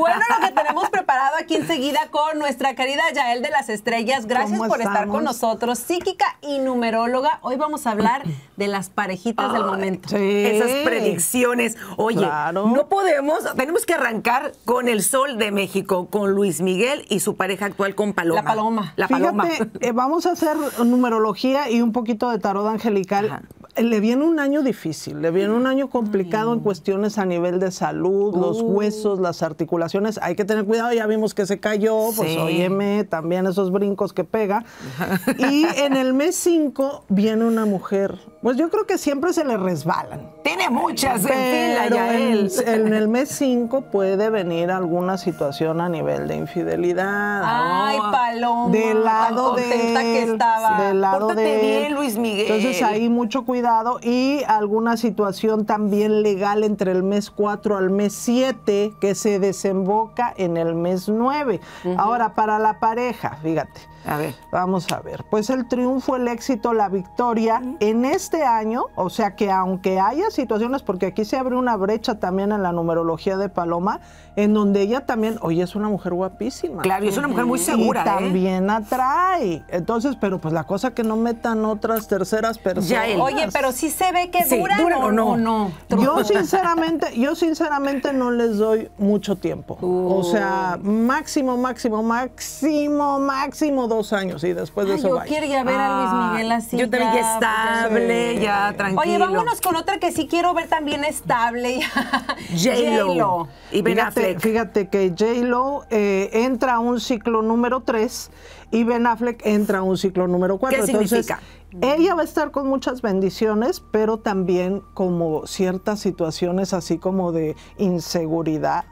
bueno lo que tenemos preparado aquí enseguida con nuestra querida Yael de las Estrellas. Gracias por estar con nosotros, psíquica y numeróloga. Hoy vamos a hablar de las parejitas del momento. Sí. Esas predicciones. Oye, claro, no podemos, tenemos que arrancar con el Sol de México, con Luis Miguel y su pareja actual con Paloma. La Paloma. La Paloma. Fíjate, vamos a hacer numerología y un poquito de tarot angelical. Ajá. Le viene un año difícil, le viene un año complicado en cuestiones a nivel de salud, los huesos, las articulaciones. Hay que tener cuidado, ya vimos que se cayó, pues óyeme, también esos brincos que pega. Y en el mes 5 viene una mujer, pues yo creo que siempre se le resbalan. Tiene muchas en el mes 5 puede venir alguna situación a nivel de infidelidad. Ay, Paloma, del lado tan contenta que estaba. Del lado bien, Luis Miguel. Entonces ahí mucho cuidado. Y alguna situación también legal entre el mes 4 al mes 7 que se desemboca en el mes 9. Ahora, para la pareja, fíjate. A ver. Vamos a ver. Pues el triunfo, el éxito, la victoria en este año, o sea que aunque haya situaciones, porque aquí se abre una brecha también en la numerología de Paloma, en donde ella también, oye, es una mujer guapísima. Claro, y es una mujer muy segura. Y también atrae. Entonces, pero pues la cosa que no metan otras terceras personas. Yael. Oye, pero sí se ve que duran o no. Yo sinceramente no les doy mucho tiempo. O sea, máximo 2 años y después de eso yo quería ver a Luis Miguel así. Yo también ya estable, ya tranquilo. Oye, vámonos con otra que sí quiero ver también estable. J-Lo y Ben Affleck. Fíjate que J-Lo entra a un ciclo número 3 y Ben Affleck entra a un ciclo número 4. ¿Qué significa? Ella va a estar con muchas bendiciones, pero también como ciertas situaciones así como de inseguridad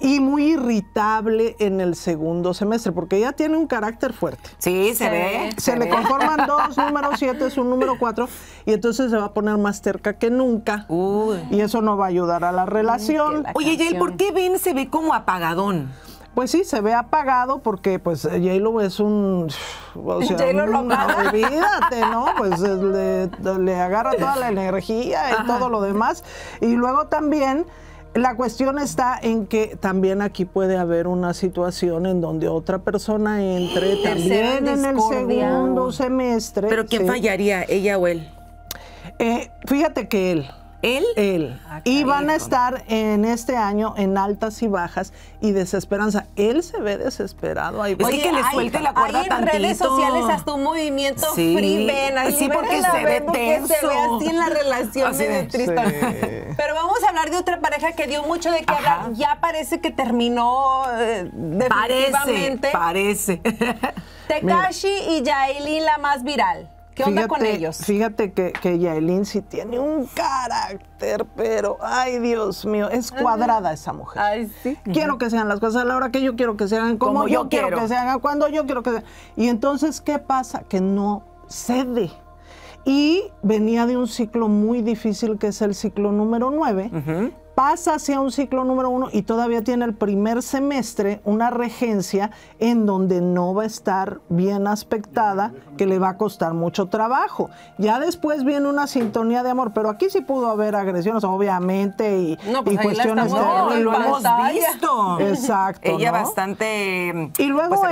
y muy irritable en el segundo semestre, porque ella tiene un carácter fuerte. Sí, se ve. Se le conforman 2 números, 7 es un número 4, y entonces se va a poner más terca que nunca. Uy. Y eso no va a ayudar a la relación. Oye, Yael, ¿por qué Ben se ve como apagadón? Pues sí, se ve apagado porque pues J-Lo es un... O sea, olvídate, ¿no? Pues le agarra toda la energía y todo lo demás. Y luego también... La cuestión está en que también aquí puede haber una situación en donde otra persona entre también en el segundo semestre. ¿Pero quién fallaría, ella o él? Fíjate que él. ¿Él? Él. Y van a estar en este año en altas y bajas y desesperanza. Él se ve desesperado. Ahí va. Oye, que le suelte la cuerda tantito. Hay en redes sociales hasta un movimiento free Ben. Sí, porque se ve tenso. Se ve así en la relación de tristón. Sí. Pero vamos a hablar de otra pareja que dio mucho de qué hablar. Ya parece que terminó definitivamente. Parece. Tekashi y Yaelin, la más viral. ¿Qué onda con ellos? Fíjate que Yaelin sí tiene un carácter, pero, ay, Dios mío, es cuadrada esa mujer. Ay, sí. Quiero que sean las cosas a la hora que yo quiero que se hagan, como yo quiero que se hagan, cuando yo quiero que se hagan. Y entonces, ¿qué pasa? Que no cede. Y venía de un ciclo muy difícil, que es el ciclo número 9. Pasa hacia un ciclo número 1 y todavía tiene el primer semestre una regencia en donde no va a estar bien aspectada, que le va a costar mucho trabajo. Ya después viene una sintonía de amor, pero aquí sí pudo haber agresiones, obviamente, y cuestiones de lo hemos visto. Exacto. Ella bastante. Y luego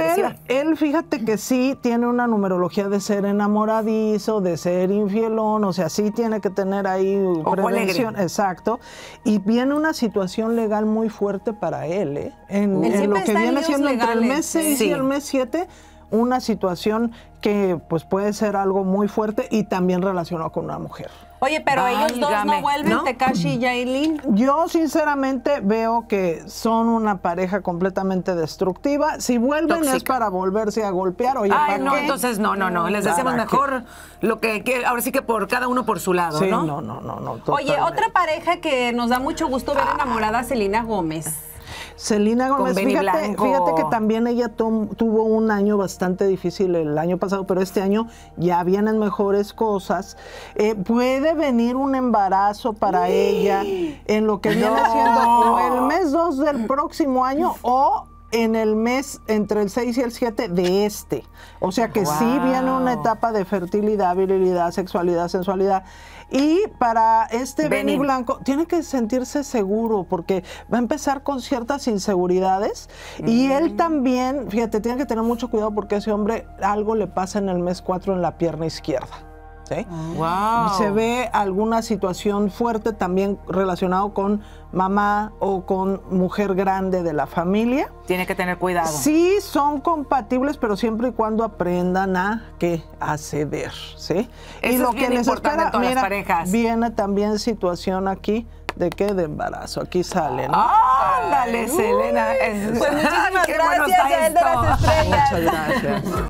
él, fíjate que sí tiene una numerología de ser enamoradizo, de ser infielón, o sea, sí tiene que tener ahí prevención. Exacto. Y viene una situación legal muy fuerte para él, ¿eh? En lo que viene siendo legales, entre el mes 6 y el mes 7, una situación que pues puede ser algo muy fuerte y también relacionado con una mujer. Oye, pero ellos dos no vuelven, ¿no? Tekashi y Yaelin. Yo sinceramente veo que son una pareja completamente destructiva. Si vuelven es para volverse a golpear. Oye, entonces no. Les decimos mejor lo que ahora sí que por cada uno por su lado, ¿no? No. Oye, otra pareja que nos da mucho gusto ver enamorada, Selena Gómez. Selena Gómez, fíjate que también ella tuvo un año bastante difícil el año pasado, pero este año ya vienen mejores cosas. Puede venir un embarazo para ella en lo que viene siendo o el mes 2 del próximo año o en el mes entre el 6 y el 7 de este. O sea que wow, sí viene una etapa de fertilidad, virilidad, sexualidad, sensualidad. Y para este Beni Blanco tiene que sentirse seguro porque va a empezar con ciertas inseguridades. Y él también, fíjate, tiene que tener mucho cuidado porque a ese hombre algo le pasa en el mes 4 en la pierna izquierda. ¿Sí? Wow. Se ve alguna situación fuerte también relacionado con mamá o con mujer grande de la familia. Tiene que tener cuidado. Sí, son compatibles, pero siempre y cuando aprendan a qué acceder, ¿sí? Eso y lo es bien que les espera, todas mira, las parejas. Viene también situación aquí de qué, de embarazo. Aquí sale, ¿no? ¡Ándale, Selena! Pues muchísimas gracias, Yael de las Estrellas. Muchas gracias.